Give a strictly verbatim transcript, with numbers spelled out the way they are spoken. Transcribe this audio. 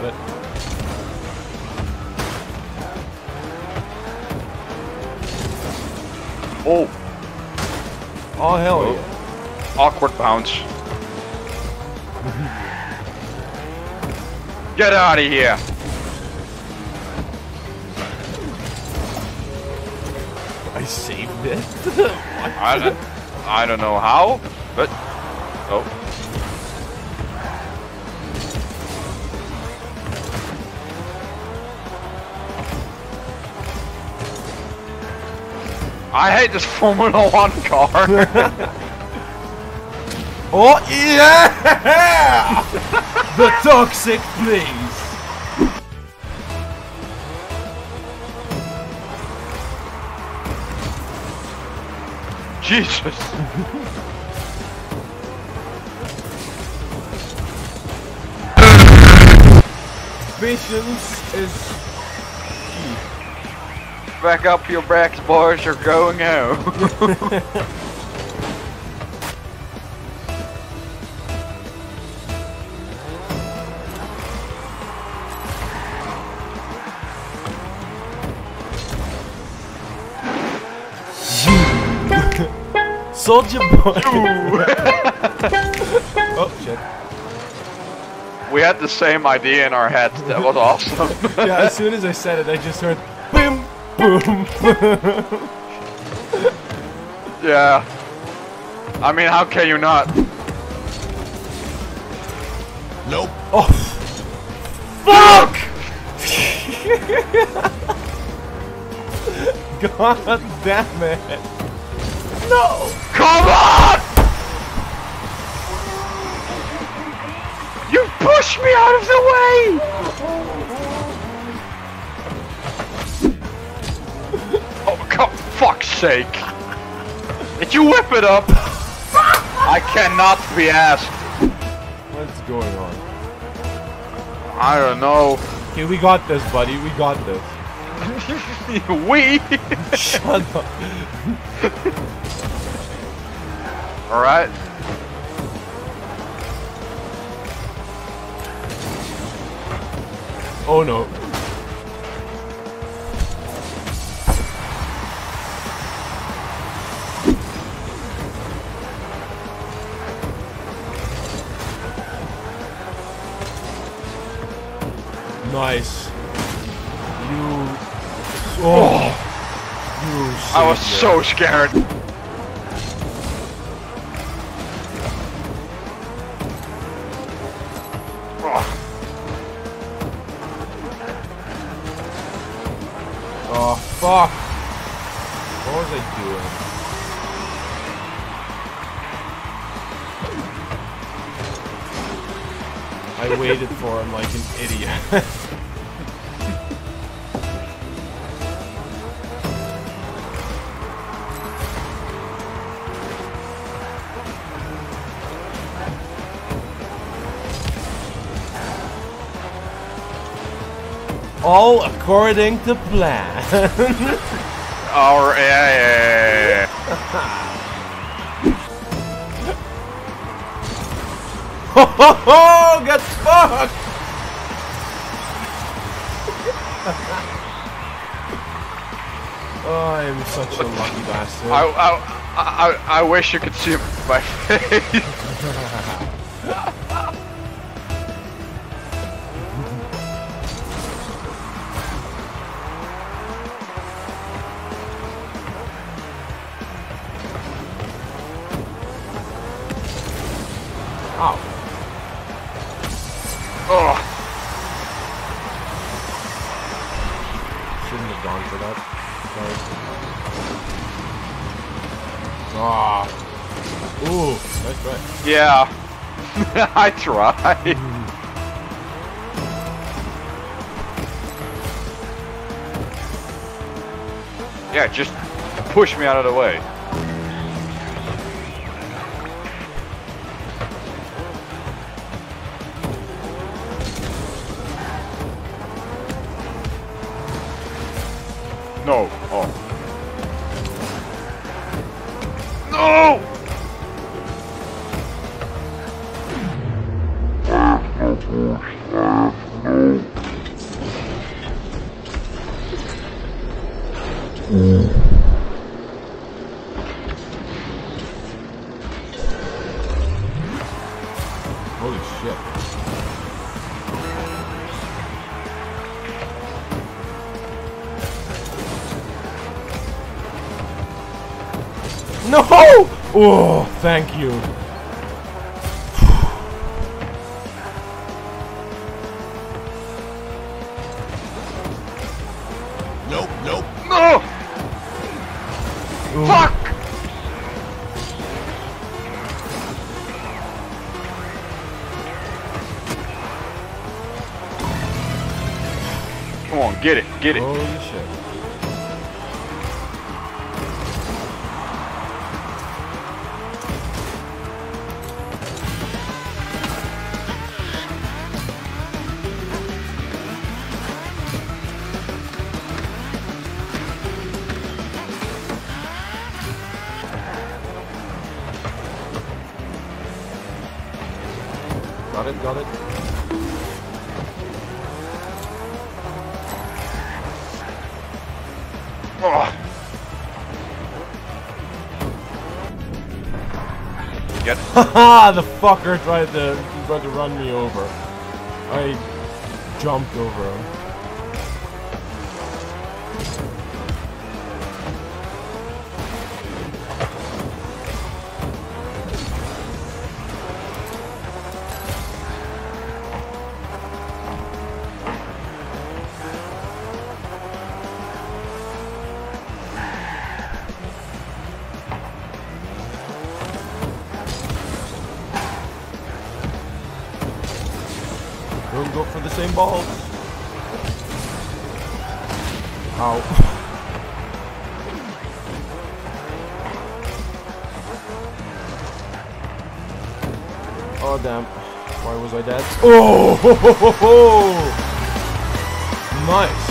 Got it. Oh! Oh, hell oh. yeah. Awkward bounce. Get out of here! I saved it? I, I don't know how, but... Oh. I hate this Formula one car! Oh yeah! The toxic place! Jesus! Visions is... Back up your brakes, boys, you're going home. Soldier boy! Oh, shit. We had the same idea in our heads, that was awesome. Yeah, as soon as I said it, I just heard BIM! Yeah. I mean, how can you not? Nope. Oh. Fuck! God damn it. No! Come on! You pushed me out of the way! Fuck's sake! Did you whip it up? I cannot be asked. What's going on? I don't know. Okay, we got this, buddy. We got this. We? Shut up. Alright. Oh no. Nice. You. Oh. You. I was so scared. Oh. Oh fuck. What was I doing? I waited for him like an idiot. All according to plan. All right. Yeah, yeah, yeah. Ho ho ho! Get fucked! Oh, I'm such a lucky bastard. I I I I wish you could see my face. Ow. Ugh. Shouldn't have gone for that. Sorry. Ah. Ooh, nice try. Yeah. I tried. Yeah, just push me out of the way. No! Oh. No! No! Oh, thank you. Nope, nope. No! Ooh. Fuck! Come on, get it, get it. Holy shit. Got it, got it. Oh. Get it. Haha, the fucker tried to tried to run me over. I jumped over him. Don't go for the same balls. Ow. Oh damn. Why was I dead? Oh ho ho ho ho! Nice.